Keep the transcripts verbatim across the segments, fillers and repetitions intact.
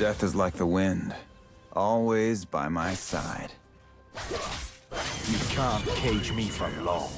Death is like the wind, always by my side. You can't cage me for long.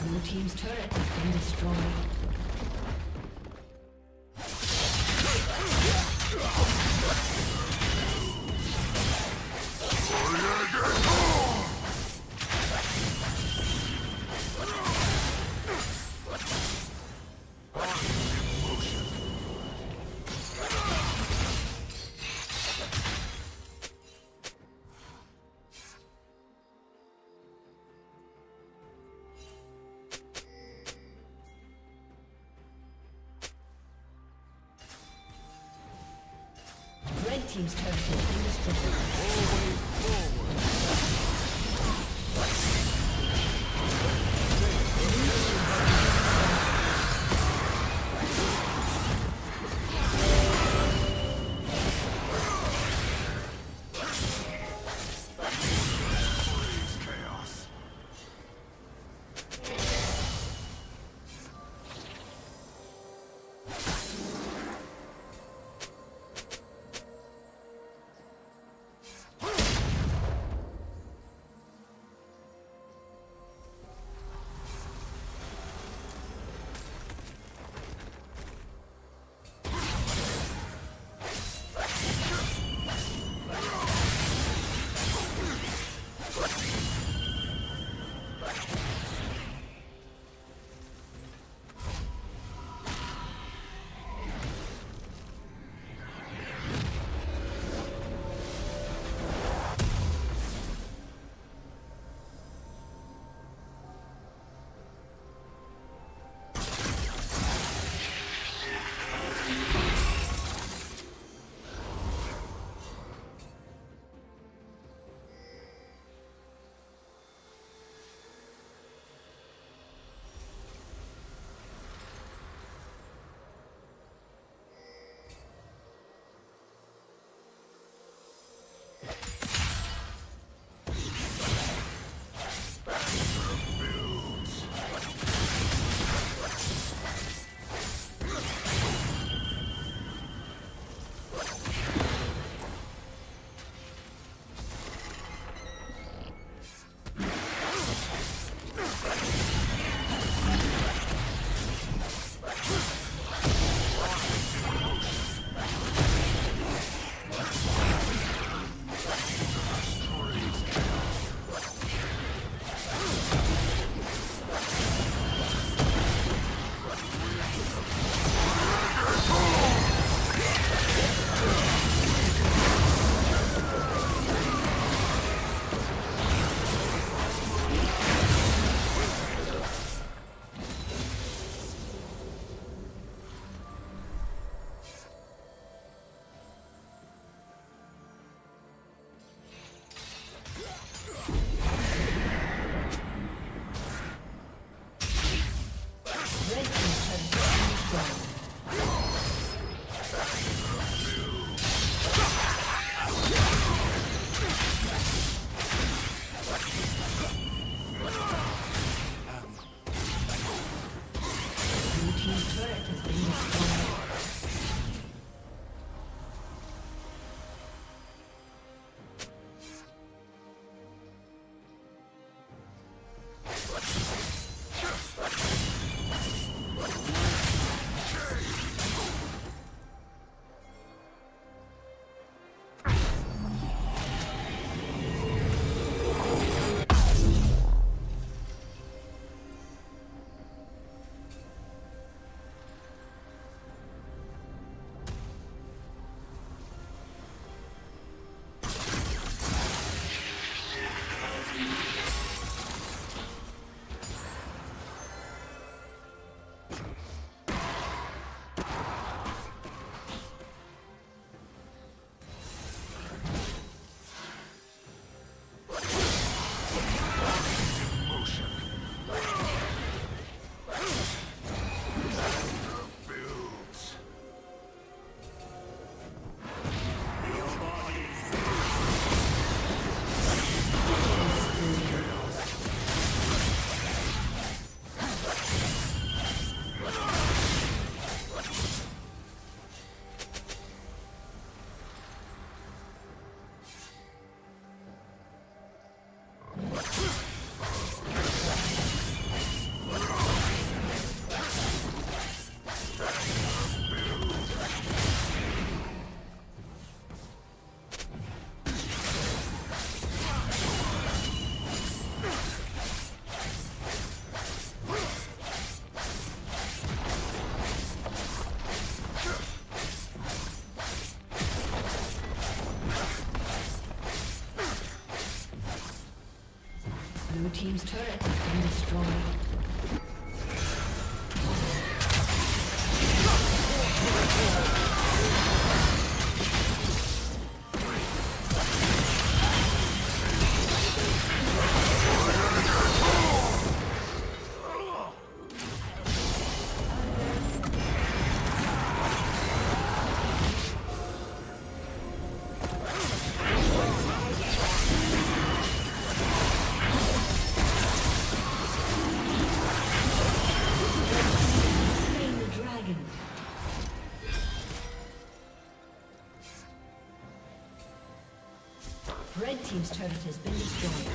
Blue team's turret has been destroyed. Team's turret has been destroyed. Always forward. Blue team's turret has been destroyed. Red team's turret has been destroyed.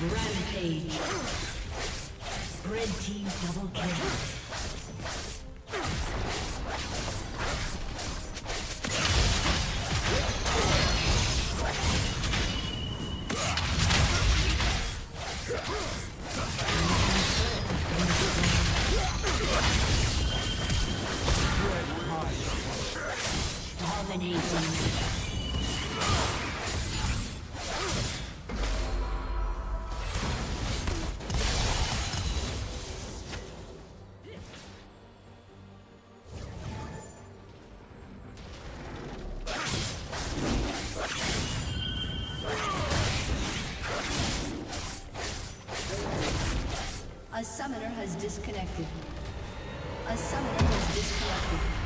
Rampage. Red team double kill. A summoner has disconnected. A summoner has disconnected.